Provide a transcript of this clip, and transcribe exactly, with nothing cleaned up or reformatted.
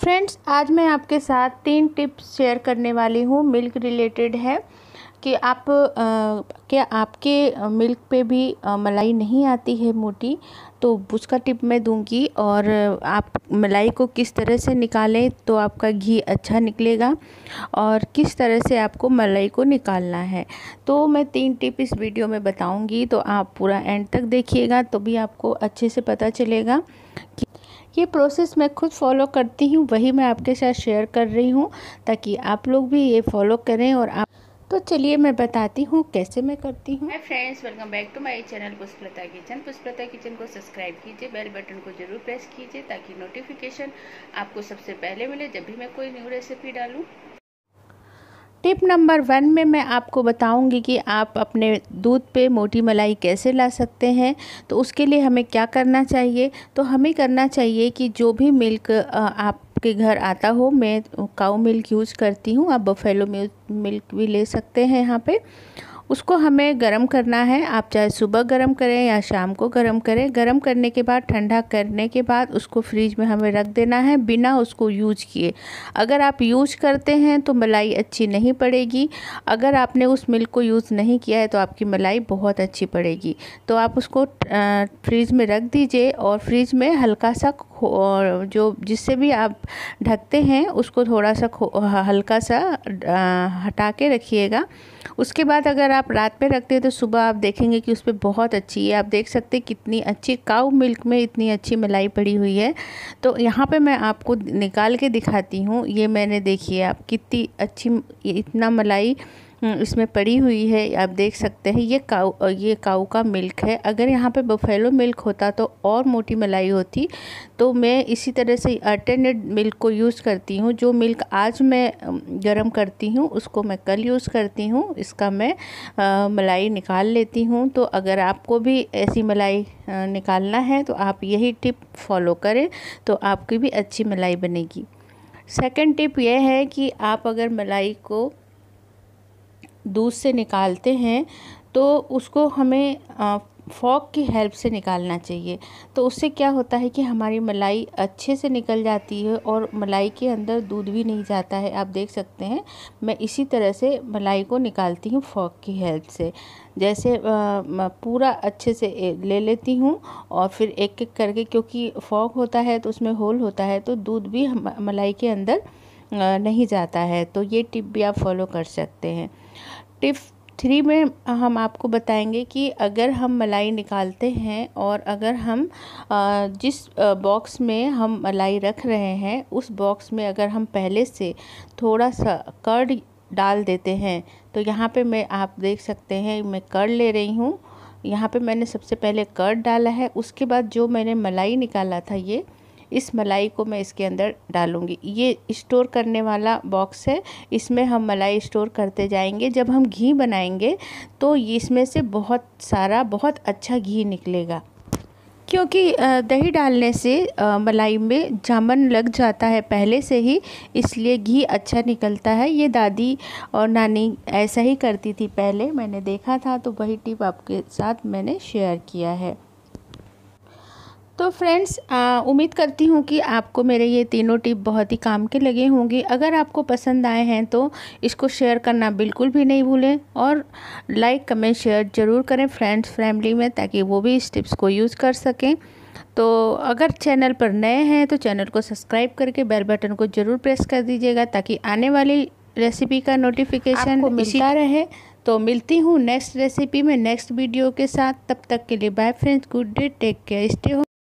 Friends, आज मैं आपके साथ तीन टिप्स शेयर करने वाली हूँ मिल्क रिलेटेड है कि आप आ, क्या आपके मिल्क पे भी आ, मलाई नहीं आती है मोटी, तो उसका टिप मैं दूंगी। और आप मलाई को किस तरह से निकालें तो आपका घी अच्छा निकलेगा और किस तरह से आपको मलाई को निकालना है, तो मैं तीन टिप इस वीडियो में बताऊंगी। तो आप पूरा एंड तक देखिएगा तो भी आपको अच्छे से पता चलेगा कि ये प्रोसेस मैं खुद फॉलो करती हूँ, वही मैं आपके साथ शेयर कर रही हूँ ताकि आप लोग भी ये फॉलो करें। और आप तो चलिए मैं बताती हूँ कैसे मैं करती हूँ। Hi friends, welcome back to my channel Pushpalata kitchen. Pushpalata kitchen को सब्सक्राइब कीजिए, बेल बटन को जरूर प्रेस कीजिए ताकि नोटिफिकेशन आपको सबसे पहले मिले जब भी मैं कोई न्यू रेसिपी डालूँ। टिप नंबर वन में मैं आपको बताऊंगी कि आप अपने दूध पे मोटी मलाई कैसे ला सकते हैं। तो उसके लिए हमें क्या करना चाहिए, तो हमें करना चाहिए कि जो भी मिल्क आप के घर आता हो, मैं काऊ मिल्क यूज़ करती हूँ, आप बफेलो मिल्क भी ले सकते हैं। यहाँ पे उसको हमें गरम करना है, आप चाहे सुबह गरम करें या शाम को गरम करें। गरम करने के बाद, ठंडा करने के बाद उसको फ्रीज में हमें रख देना है बिना उसको यूज किए। अगर आप यूज करते हैं तो मलाई अच्छी नहीं पड़ेगी, अगर आपने उस मिल्क को यूज़ नहीं किया है तो आपकी मलाई बहुत अच्छी पड़ेगी। तो आप उसको फ्रीज में रख दीजिए और फ्रीज में हल्का सा और जो जिससे भी आप ढकते हैं उसको थोड़ा सा हल्का सा हटा के रखिएगा। उसके बाद अगर आप रात पे रखते हैं तो सुबह आप देखेंगे कि उस पर बहुत अच्छी है, आप देख सकते हैं कितनी अच्छी काऊ मिल्क में इतनी अच्छी मलाई पड़ी हुई है। तो यहाँ पे मैं आपको निकाल के दिखाती हूँ, ये मैंने देखिए आप कितनी अच्छी इतना मलाई इसमें पड़ी हुई है, आप देख सकते हैं। ये काऊ ये काऊ का मिल्क है, अगर यहाँ पे बफेलो मिल्क होता तो और मोटी मलाई होती। तो मैं इसी तरह से अल्टरनेट मिल्क को यूज़ करती हूँ, जो मिल्क आज मैं गरम करती हूँ उसको मैं कल यूज़ करती हूँ, इसका मैं आ, मलाई निकाल लेती हूँ। तो अगर आपको भी ऐसी मलाई आ, निकालना है तो आप यही टिप फॉलो करें तो आपकी भी अच्छी मलाई बनेगी। सेकेंड टिप यह है कि आप अगर मलाई को दूध से निकालते हैं तो उसको हमें फॉक की हेल्प से निकालना चाहिए। तो उससे क्या होता है कि हमारी मलाई अच्छे से निकल जाती है और मलाई के अंदर दूध भी नहीं जाता है। आप देख सकते हैं मैं इसी तरह से मलाई को निकालती हूँ फॉक की हेल्प से, जैसे पूरा अच्छे से ले लेती हूँ और फिर एक एक करके, क्योंकि फॉक होता है तो उसमें होल होता है तो दूध भी मलाई के अंदर नहीं जाता है। तो ये टिप भी आप फॉलो कर सकते हैं। टिप थ्री में हम आपको बताएंगे कि अगर हम मलाई निकालते हैं और अगर हम जिस बॉक्स में हम मलाई रख रहे हैं उस बॉक्स में अगर हम पहले से थोड़ा सा कर्ड डाल देते हैं, तो यहाँ पे मैं आप देख सकते हैं मैं कर्ड ले रही हूँ। यहाँ पे मैंने सबसे पहले कर्ड डाला है, उसके बाद जो मैंने मलाई निकाला था ये इस मलाई को मैं इसके अंदर डालूंगी। ये स्टोर करने वाला बॉक्स है, इसमें हम मलाई स्टोर करते जाएंगे। जब हम घी बनाएंगे तो इसमें से बहुत सारा बहुत अच्छा घी निकलेगा, क्योंकि दही डालने से मलाई में जामन लग जाता है पहले से ही, इसलिए घी अच्छा निकलता है। ये दादी और नानी ऐसा ही करती थी पहले, मैंने देखा था, तो वही टिप आपके साथ मैंने शेयर किया है। तो फ्रेंड्स, उम्मीद करती हूँ कि आपको मेरे ये तीनों टिप बहुत ही काम के लगे होंगे। अगर आपको पसंद आए हैं तो इसको शेयर करना बिल्कुल भी नहीं भूलें और लाइक कमेंट शेयर ज़रूर करें फ्रेंड्स फैमिली में, ताकि वो भी इस टिप्स को यूज़ कर सकें। तो अगर चैनल पर नए हैं तो चैनल को सब्सक्राइब करके बेल बटन को ज़रूर प्रेस कर दीजिएगा ताकि आने वाली रेसिपी का नोटिफिकेशन मिलता रहे। तो मिलती हूँ नेक्स्ट रेसिपी में नेक्स्ट वीडियो के साथ, तब तक के लिए bye friends, good day, take care, stay home.